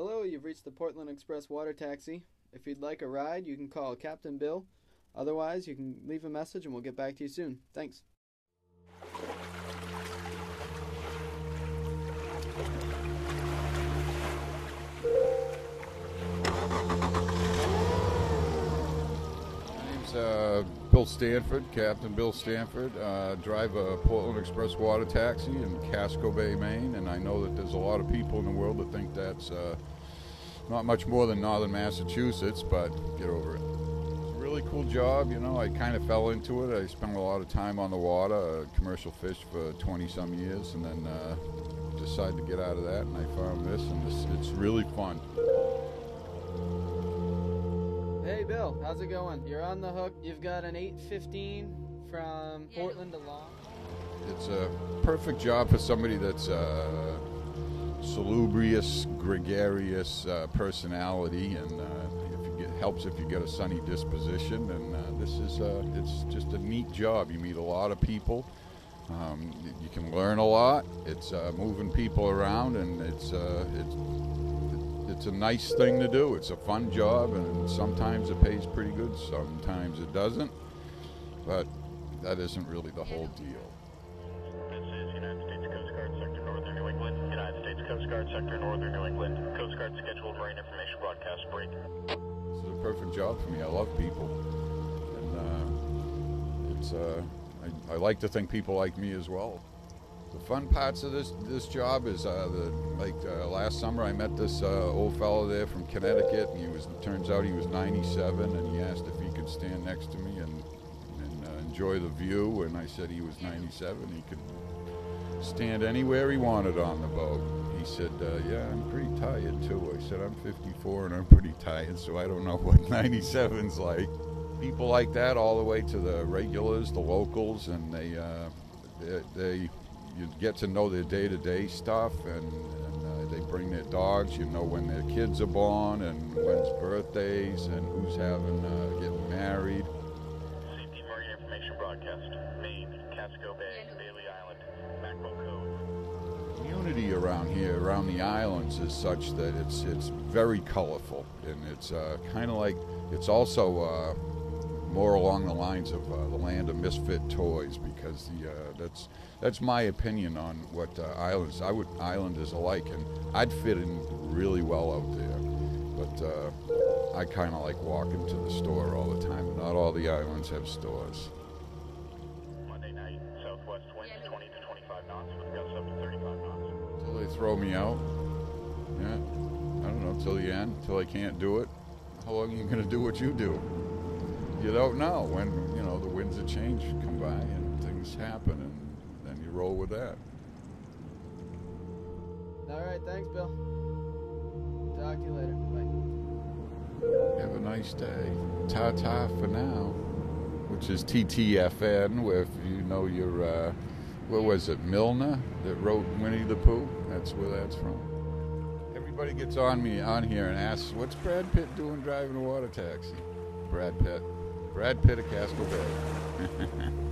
Hello, you've reached the Portland Express Water Taxi. If you'd like a ride, you can call Captain Bill. Otherwise, you can leave a message and we'll get back to you soon. Thanks. My name's Bill Stanford, Captain Bill Stanford. Drive a Portland Express water taxi in Casco Bay, Maine, and I know that there's a lot of people in the world that think that's not much more than northern Massachusetts, but get over it. It's a really cool job, you know. I kind of fell into it. I spent a lot of time on the water, commercial fish for 20-some years, and then decided to get out of that, and I found this, and it's really fun. Hey, Bill, how's it going? You're on the hook. You've got an 8:15 from Portland to Long. It's a perfect job for somebody that's salubrious, gregarious personality, and helps if you get a sunny disposition. And this is it's just a neat job. You meet a lot of people. You can learn a lot. It's moving people around, and it's a nice thing to do. It's a fun job, and sometimes it pays pretty good. Sometimes it doesn't, but that isn't really the whole deal. Coast Guard Sector Northern New England. Coast Guard scheduled for an information broadcast break. This is a perfect job for me. I love people, and I like to think people like me as well. The fun parts of this job is last summer I met this old fellow there from Connecticut, and it turns out he was 97, and he asked if he could stand next to me and enjoy the view, and I said he was 97. He could stand anywhere he wanted on the boat. He said, yeah, I'm pretty tired too. I said, I'm 54 and I'm pretty tired, so I don't know what 97's like. People like that, all the way to the regulars, the locals, and you get to know their day-to-day stuff, and they bring their dogs. You know when their kids are born and when's birthdays and who's having getting married. Safety Marine Information Broadcast, Maine, Casco Bay, Bailey Island. Community around here, around the islands, is such that it's very colorful, and it's kind of like, it's also more along the lines of the land of misfit toys, because that's my opinion on what islanders are like, and I'd fit in really well out there, but I kind of like walking to the store all the time. Not all the islands have stores. Monday night, southwest wind, 20 to 25 knots with gusts up to 35 knots. Until they throw me out. Yeah, I don't know, till the end, till I can't do it. How long are you going to do what you do? You don't know when, you know, the winds of change come by and things happen, and then you roll with that. All right, thanks, Bill. Talk to you later. Bye. Have a nice day. Ta-ta for now. Which is TTFN, where if you know your, what was it, Milne, that wrote Winnie the Pooh? That's where that's from. Everybody gets on here and asks, what's Brad Pitt doing driving a water taxi? Brad Pitt of Casco Bay.